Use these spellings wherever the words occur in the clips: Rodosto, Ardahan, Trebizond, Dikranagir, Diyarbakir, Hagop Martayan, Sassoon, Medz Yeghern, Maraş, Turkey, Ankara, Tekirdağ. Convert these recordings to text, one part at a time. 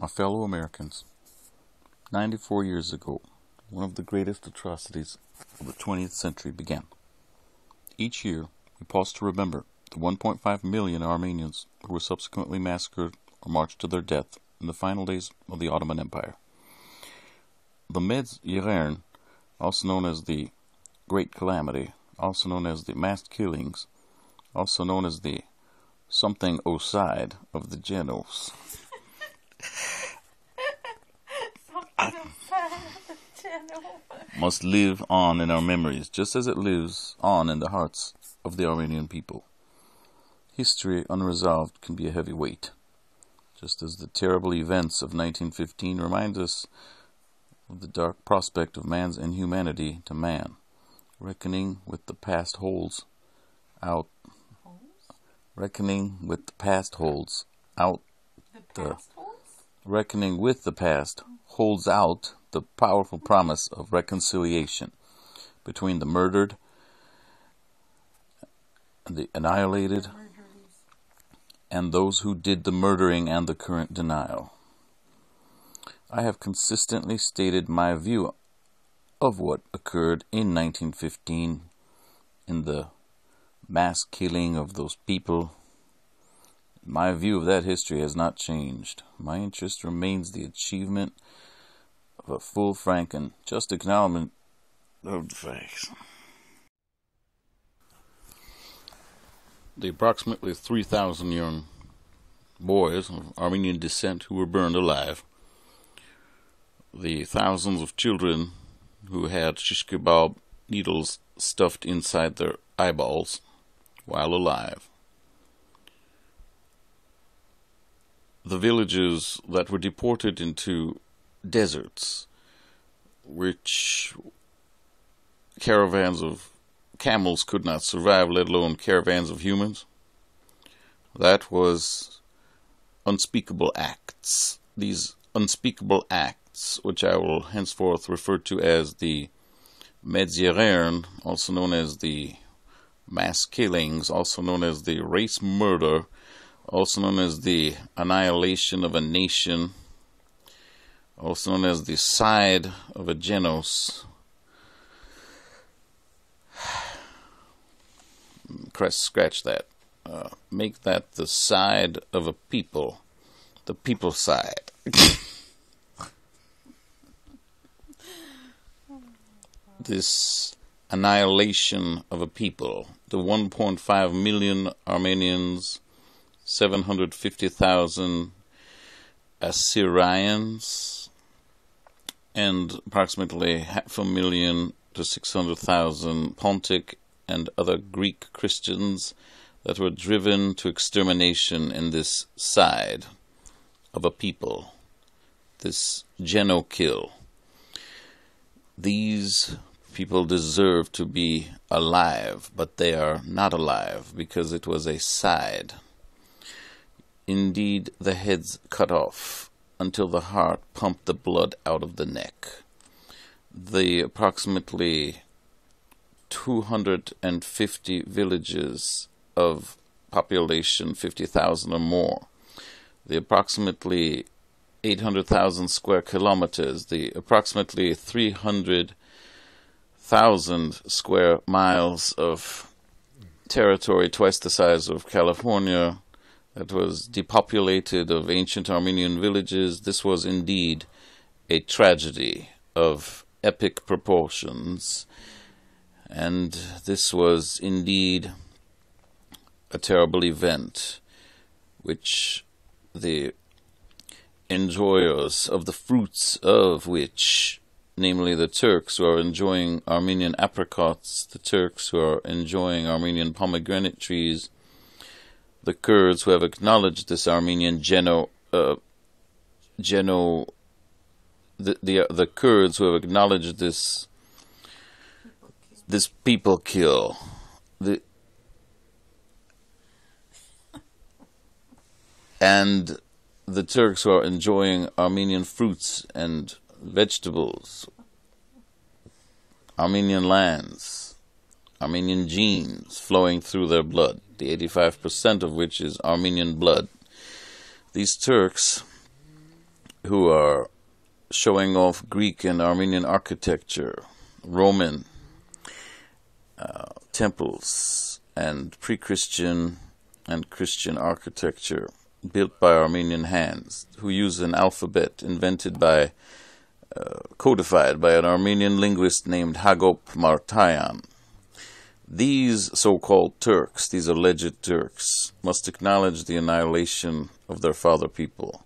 My fellow Americans, 94 years ago, one of the greatest atrocities of the 20th century began. Each year, we pause to remember the 1.5 million Armenians who were subsequently massacred or marched to their death in the final days of the Ottoman Empire. The Medz Yeghern, also known as the Great Calamity, also known as the Mass Killings, also known as the something Oside of the Genos. Must live on in our memories, just as it lives on in the hearts of the Armenian people. History unresolved can be a heavy weight, just as the terrible events of 1915 remind us of the dark prospect of man's inhumanity to man, reckoning with the past holds out the powerful promise of reconciliation between the murdered and the annihilated and those who did the murdering and the current denial. I have consistently stated my view of what occurred in 1915 in the mass killing of those people. My view of that history has not changed. My interest remains the achievement of a full, frank, and just acknowledgement of the facts. The approximately 3,000 young boys of Armenian descent who were burned alive, the thousands of children who had shish kebab needles stuffed inside their eyeballs while alive, the villages that were deported into deserts, which caravans of camels could not survive, let alone caravans of humans. That was unspeakable acts. These unspeakable acts, which I will henceforth refer to as the Medz Yeghern, also known as the mass killings, also known as the race murder, also known as the annihilation of a nation, also known as the side of a genos, scratch that, make that the side of a people, the people side. This annihilation of a people, the 1.5 million Armenians, 750,000 Assyrians, and approximately 500,000 to 600,000 Pontic and other Greek Christians that were driven to extermination in this side of a people, this genokill. These people deserve to be alive, but they are not alive because it was a side. Indeed, the heads cut off until the heart pumped the blood out of the neck. The approximately 250 villages of population 50,000 or more, the approximately 800,000 square kilometers, the approximately 300,000 square miles of territory twice the size of California that was depopulated of ancient Armenian villages. This was indeed a tragedy of epic proportions, and this was indeed a terrible event which the enjoyers of the fruits of which, namely the Turks who are enjoying Armenian apricots, the Turks who are enjoying Armenian pomegranate trees, the Kurds who have acknowledged this Armenian the Kurds who have acknowledged this people kill, and the Turks who are enjoying Armenian fruits and vegetables, Armenian lands, Armenian genes flowing through their blood, the 85% of which is Armenian blood. These Turks who are showing off Greek and Armenian architecture, Roman temples, and pre-Christian and Christian architecture built by Armenian hands, who use an alphabet invented by, codified by an Armenian linguist named Hagop Martayan. These so-called Turks, these alleged Turks, must acknowledge the annihilation of their father people,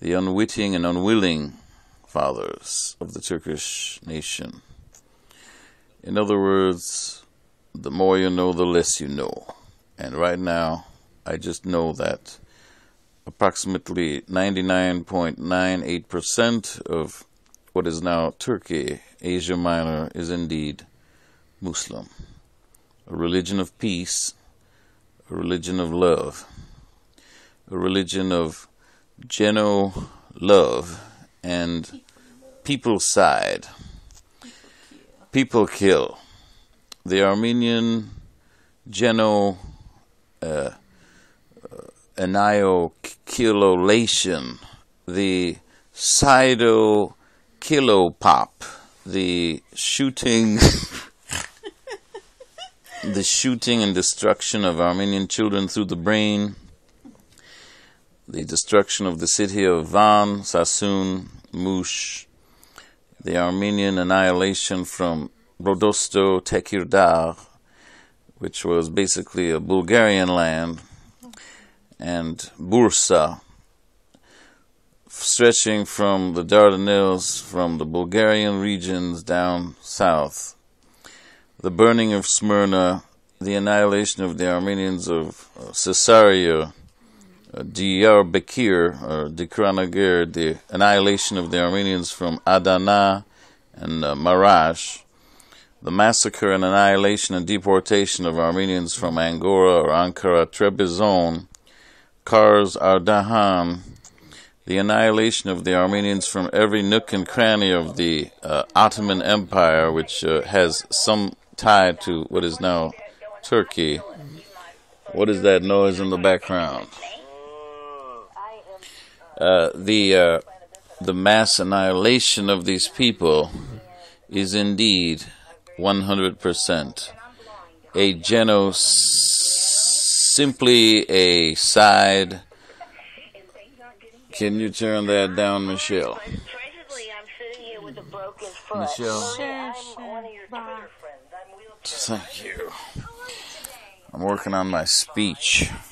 the unwitting and unwilling fathers of the Turkish nation. In other words, the more you know, the less you know. And right now, I just know that approximately 99.98% of what is now Turkey, Asia Minor, is indeed Muslim, a religion of peace, a religion of love, a religion of Geno love and people side, people kill. The Armenian Geno annihilation, the Sido kilopop, the shooting. The shooting and destruction of Armenian children through the brain, the destruction of the city of Van, Sassoon, Mush, the Armenian annihilation from Rodosto, Tekirdağ, which was basically a Bulgarian land, and Bursa, stretching from the Dardanelles, from the Bulgarian regions down south. The burning of Smyrna, the annihilation of the Armenians of Caesarea, Diyarbakir, or Dikranagir, the annihilation of the Armenians from Adana and Maraş, the massacre and annihilation and deportation of Armenians from Angora or Ankara, Trebizond, Kars, Ardahan, the annihilation of the Armenians from every nook and cranny of the Ottoman Empire, which has some tie to what is now Turkey. What is that noise in the background? The mass annihilation of these people is indeed 100% a genocide, simply a side. Can you turn that down, Michelle? Presently, I'm sitting here with a broken foot. Michelle? I'm one of your Twitter friends. Thank you. I'm working on my speech.